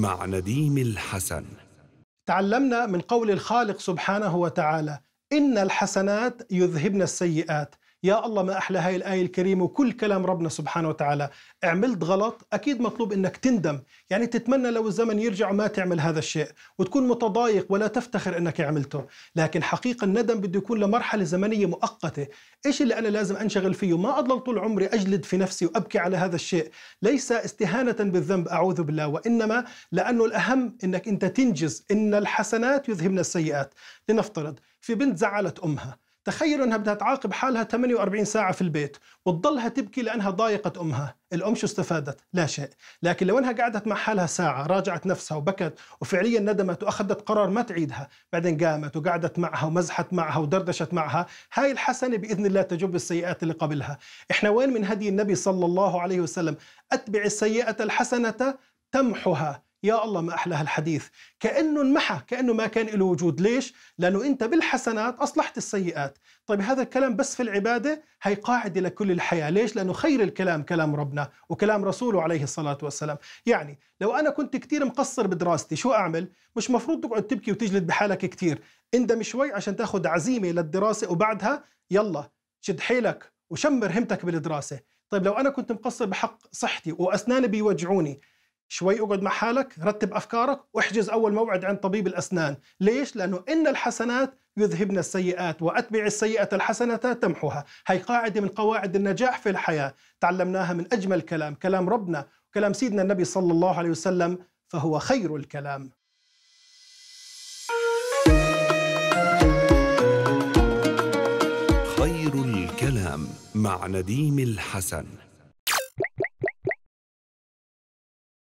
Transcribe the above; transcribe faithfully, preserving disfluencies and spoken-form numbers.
مع نديم الحسن. تعلمنا من قول الخالق سبحانه وتعالى: إن الحسنات يذهبن السيئات. يا الله ما أحلى هاي الآية الكريمة وكل كلام ربنا سبحانه وتعالى. عملت غلط أكيد مطلوب إنك تندم، يعني تتمنى لو الزمن يرجع وما تعمل هذا الشيء وتكون متضايق ولا تفتخر إنك عملته، لكن حقيقة الندم بده يكون لمرحلة زمنية مؤقتة. إيش اللي أنا لازم أنشغل فيه؟ ما أضل طول عمري أجلد في نفسي وأبكي على هذا الشيء، ليس استهانة بالذنب أعوذ بالله، وإنما لأنه الأهم إنك أنت تنجز. إن الحسنات يذهبن السيئات. لنفترض في بنت زعلت أمها، تخيلوا أنها بدها تعاقب حالها ثمانية وأربعين ساعة في البيت وتضلها تبكي لأنها ضايقت أمها، الأم شو استفادت؟ لا شيء. لكن لو أنها قعدت مع حالها ساعة، راجعت نفسها وبكت وفعليا ندمت وأخذت قرار ما تعيدها، بعدين قامت وقعدت معها ومزحت معها ودردشت معها، هاي الحسنة بإذن الله تجب السيئات اللي قبلها. إحنا وين من هدي النبي صلى الله عليه وسلم؟ أتبع السيئة الحسنة تمحها. يا الله ما أحلى هالحديث، كأنه انمحى، كأنه ما كان له وجود. ليش؟ لأنه أنت بالحسنات أصلحت السيئات. طيب هذا الكلام بس في العبادة؟ هي قاعدة لكل الحياة. ليش؟ لأنه خير الكلام كلام ربنا وكلام رسوله عليه الصلاة والسلام. يعني لو أنا كنت كتير مقصر بدراستي شو أعمل؟ مش مفروض تقعد تبكي وتجلد بحالك كتير، اندم شوي عشان تاخد عزيمة للدراسة وبعدها يلا شد حيلك وشمر همتك بالدراسة. طيب لو أنا كنت مقصر بحق صحتي وأسناني بيوجعوني، شوي اقعد مع حالك، رتب أفكارك واحجز أول موعد عند طبيب الأسنان. ليش؟ لأنه إن الحسنات يذهبن السيئات وأتبع السيئة الحسنة تمحها. هي قاعدة من قواعد النجاح في الحياة، تعلمناها من أجمل كلام كلام ربنا وكلام سيدنا النبي صلى الله عليه وسلم، فهو خير الكلام. خير الكلام مع نديم الحسن.